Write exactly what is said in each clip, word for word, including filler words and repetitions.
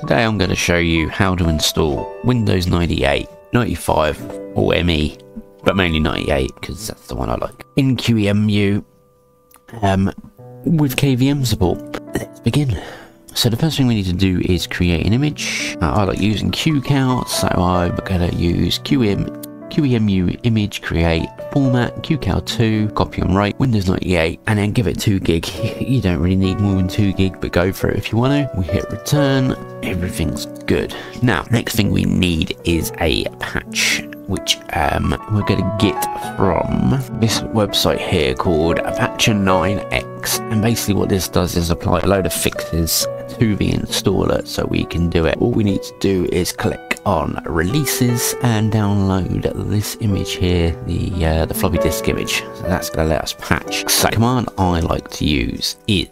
Today I'm going to show you how to install Windows ninety-eight, ninety-five or M E, but mainly ninety-eight because that's the one I like, in Q E M U um, with K V M support. Let's begin. So the first thing we need to do is create an image. Uh, I like using qcow, so I'm going to use Q E M U image create format q cow two, copy and write Windows ninety-eight, and then give it two gig. You don't really need more than two gig, but go for it if you want to. We hit return, everything's good. Now next thing we need is a patch, which um, we're going to get from this website here called Patch nine X, and basically what this does is apply a load of fixes to the installer so we can do it. All we need to do is click on releases and download this image here, the uh, the floppy disk image. So that's going to let us patch. So the command I like to use is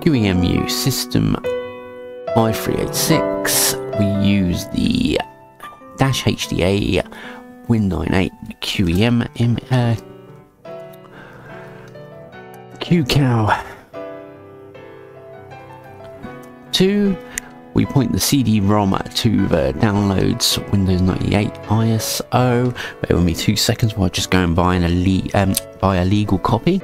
Q E M U system i three eight six. We use the dash H D A win ninety-eight Q E M M uh, Q cow two. We point the C D ROM to the downloads Windows ninety-eight I S O. Bear with me two seconds while I just go and buy, an ele um, buy a legal copy.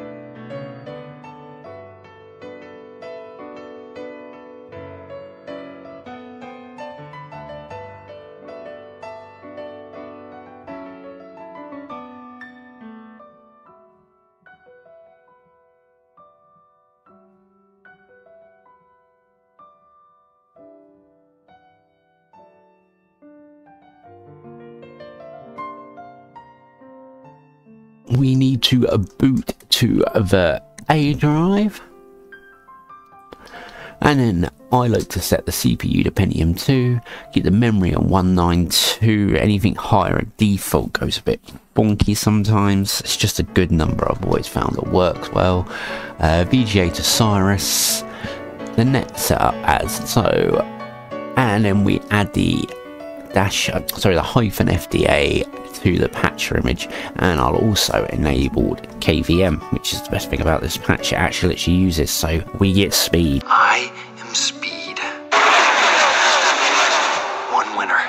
We need to boot to the A drive, and then I like to set the C P U to pentium two, get the memory on one ninety-two. Anything higher at default goes a bit bonky sometimes. It's just a good number I've always found that works well. uh, V G A to cirrus, the net set up as so, and then we add the dash uh, sorry the hyphen F D A to the patcher image, and I'll also enable K V M, which is the best thing about this patch. It actually lets you use it, so we get speed. I am speed. One winner,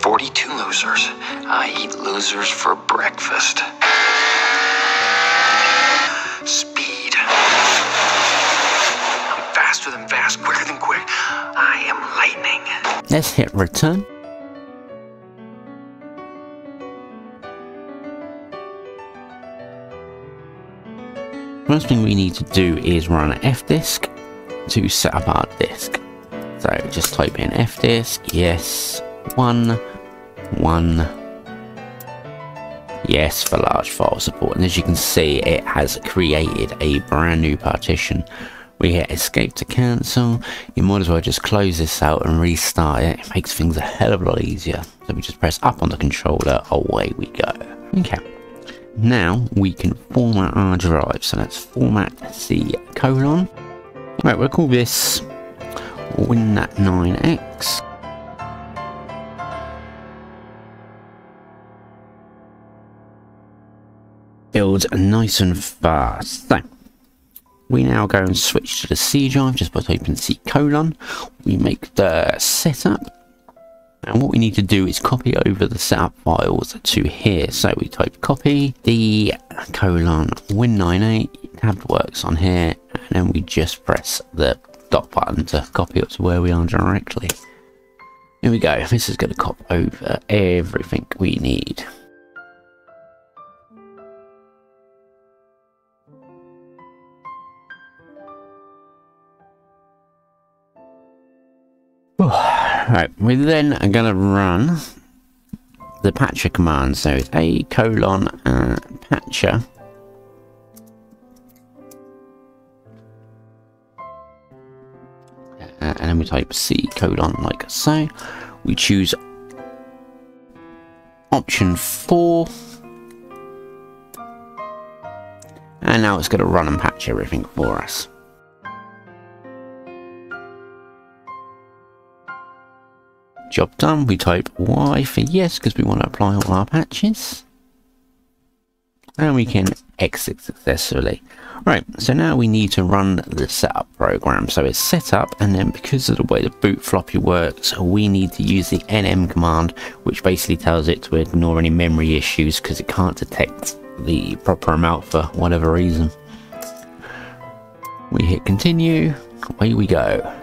forty-two losers. I eat losers for breakfast. Speed. I'm faster than fast, quicker than quick. I am lightning. Let's hit return. First thing we need to do is run F disk to set up our disk. So just type in F disk, yes, one, one, yes for large file support. And as you can see, it has created a brand new partition. We hit escape to cancel. You might as well just close this out and restart it. It makes things a hell of a lot easier. So we just press up on the controller, away we go. Okay. Now we can format our drive, so let's format C colon. Right, we'll call this Win nine X. Builds nice and fast. So we now go and switch to the C drive just by typing C colon. We make the setup. And what we need to do is copy over the setup files to here. So we type copy the colon win ninety-eight, tab works on here, and then we just press the dot button to copy up to where we are directly. Here we go. This is going to copy over everything we need. Oh. Right, we then are going to run the patcher command, so it's a colon uh, patcher uh, and then we type C colon like so. We choose option four, and now it's going to run and patch everything for us. Job done. We type Y for yes because we want to apply all our patches, and we can exited successfully. Right, so now we need to run the setup program. So it's set up, and then because of the way the boot floppy works, we need to use the nm command, which basically tells it to ignore any memory issues because it can't detect the proper amount for whatever reason. We hit continue, away we go.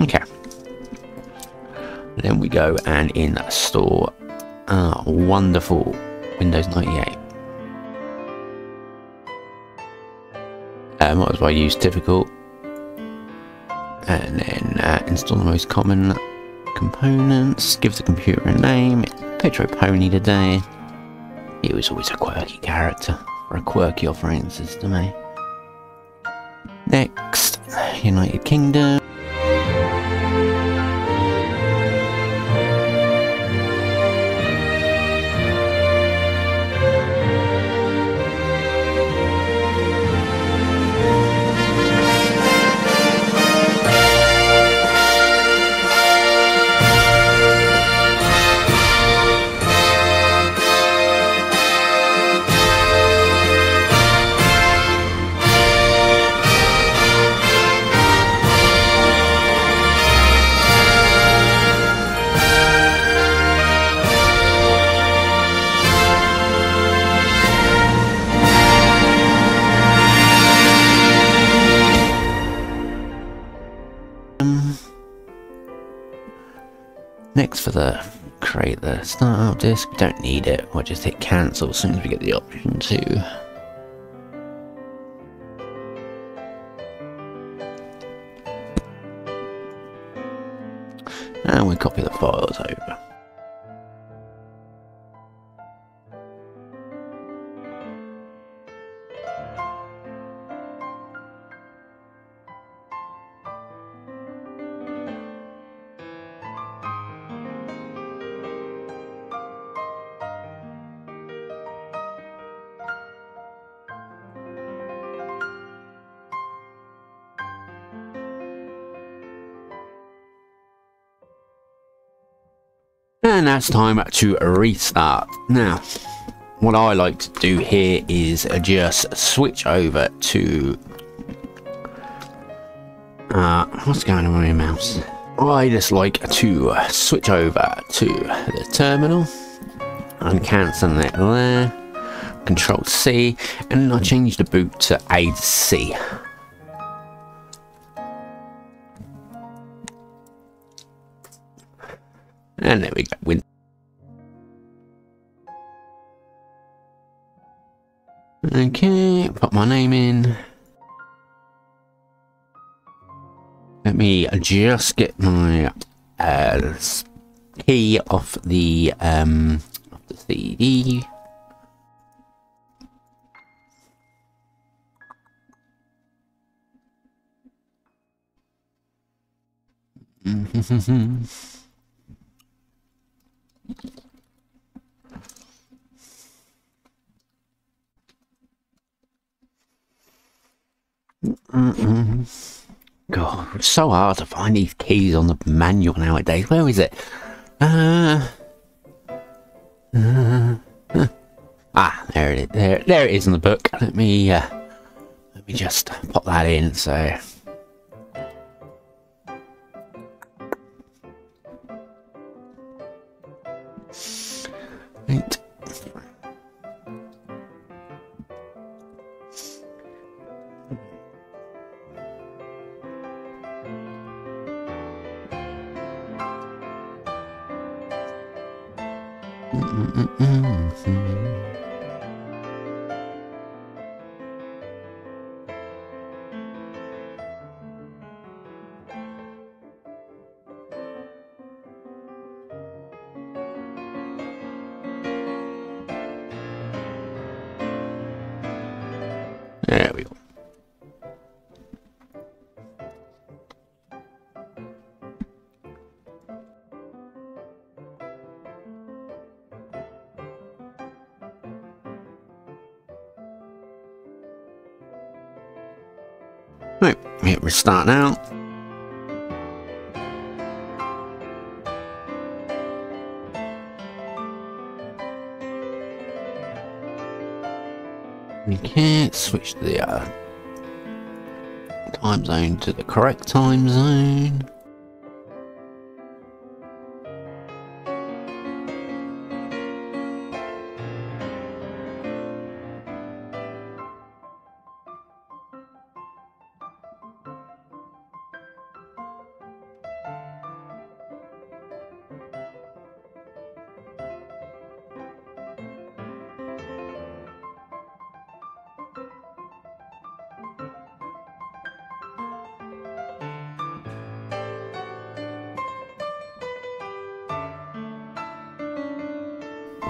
Okay, then we go and install our wonderful Windows ninety-eight. Uh, might as well use difficult, and then uh, install the most common components, give the computer a name. It's Petro Pony today. He was always a quirky character for a quirky operating system, eh? Next, United Kingdom. Next, for the create the startup disk, we don't need it, we'll just hit cancel as soon as we get the option to. And we copy the files over. And that's time to restart. Now, what I like to do here is just switch over to uh, what's going on with my mouse? I just like to switch over to the terminal and cancel that there. Control C, and I change the boot to A to C. And there we go. Win. Okay, pop my name in. Let me just get my uh, key off the um, off the C D. Mm-mm. God, it's so hard to find these keys on the manual nowadays. Where is it? Uh, uh, uh. Ah, there it is. There, there it is in the book. Let me, uh, let me just pop that in. So. Eight. There we go. Right, hit restart now. We can't switch the uh, time zone to the correct time zone.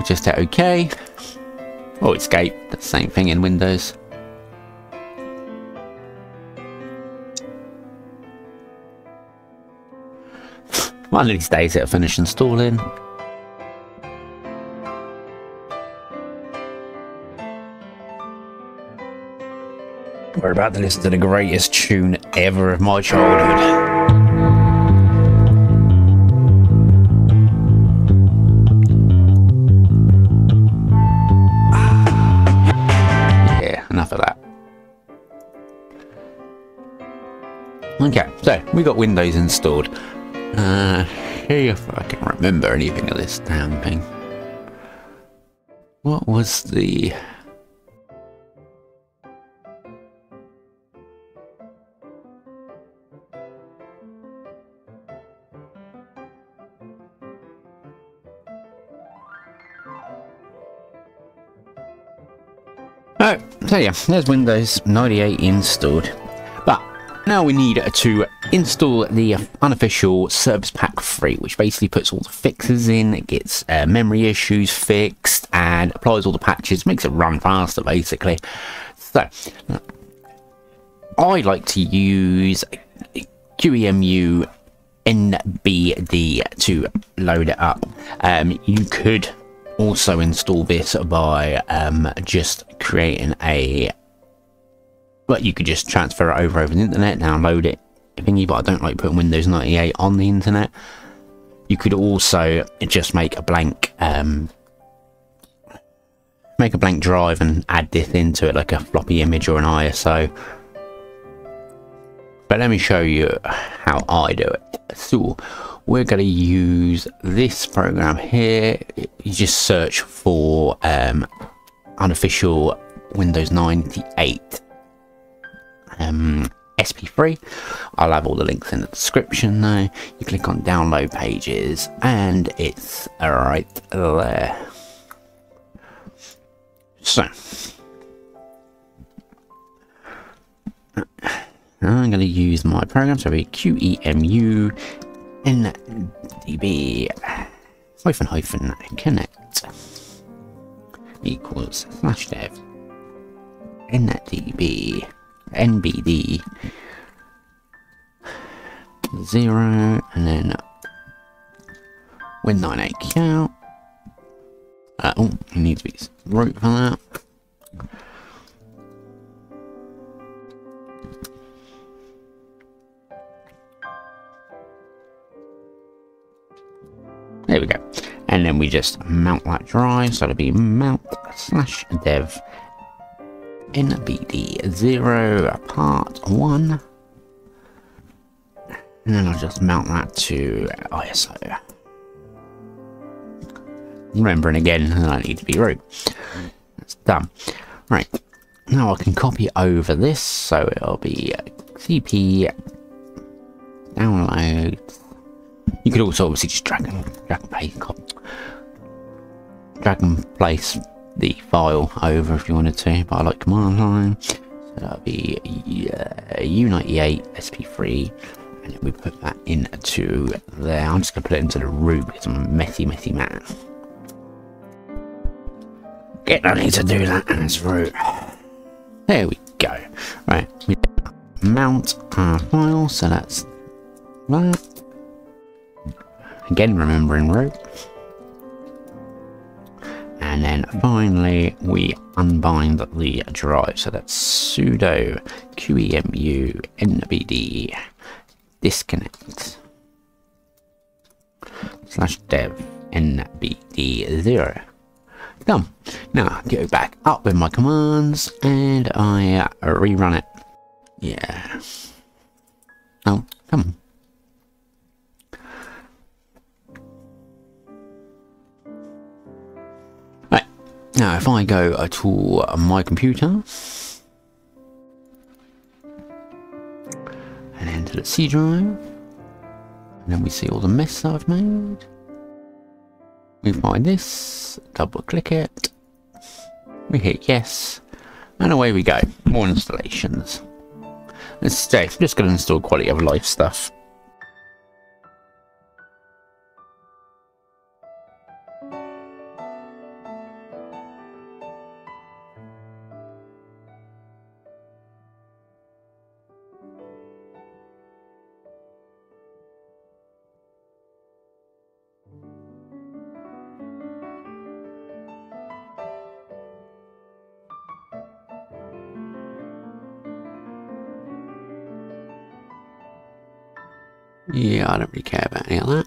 Just hit OK or escape. That's the same thing in Windows. One of these days it'll finish installing. We're about to listen to the greatest tune ever of my childhood. Okay, so we got Windows installed. Uh, see if I can remember anything of this damn thing. What was the... Oh, so yeah, there's Windows ninety-eight installed. Now we need to install the unofficial Service Pack three, which basically puts all the fixes in. It gets uh, memory issues fixed and applies all the patches, makes it run faster basically. So I like to use Q E M U N B D to load it up. Um, you could also install this by um, just creating a... But you could just transfer it over over the internet, download it, thingy, but I don't like putting Windows ninety-eight on the internet. You could also just make a blank, um, make a blank drive and add this into it, like a floppy image or an I S O. But let me show you how I do it. So we're going to use this program here. You just search for um, unofficial Windows ninety-eight. Um, S P three. I'll have all the links in the description though. You click on download pages and it's right there. So I'm going to use my program, so it'll be Q E M U N D B hyphen hyphen connect equals slash dev N D B N B D zero and then win nine X. Uh, oh, it needs to be root for that. There we go. And then we just mount that drive, so it'll be mount slash dev N B D zero part one, and then I'll just mount that to I S O. Remembering again that I need to be root. That's done. Right, now I can copy over this, so it'll be C P download. You could also obviously just drag and drag and place, drag and place. the file over if you wanted to, but I like command line, so that'll be uh, U ninety-eight S P three, and then we put that into there. I'm just gonna put it into the root because I'm a messy messy man. Get I need to do that as root. There we go. Right, we mount our file, so that's that. Again, remembering root. And then finally, we unbind the drive. So that's sudo Q E M U N B D disconnect slash dev N B D zero Done. Now I go back up with my commands and I uh, rerun it. Yeah. Oh, come on. Right. Now if I go uh, to uh, my computer and enter the C drive, and then we see all the mess I've made. We find this, double click it, we hit yes, and away we go. More installations. Let's stay, I'm just going to install quality of life stuff. Yeah, I don't really care about any of that.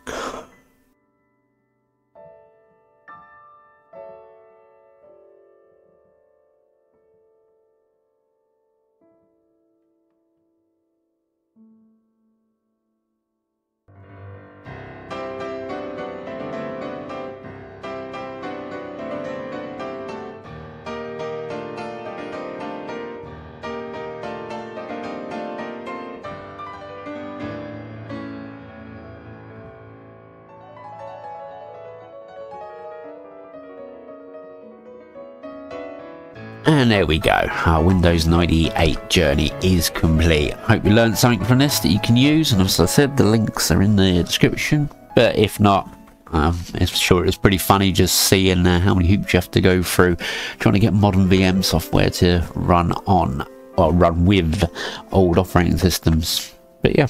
And there we go, our Windows ninety-eight journey is complete. Hope you learned something from this that you can use, and as I said, the links are in the description. But if not, um, I'm sure it was pretty funny just seeing uh, how many hoops you have to go through trying to get modern V M software to run on, or run with, old operating systems. But yeah,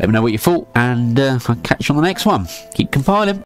let me know what you thought, and uh, I'll catch you on the next one. Keep compiling.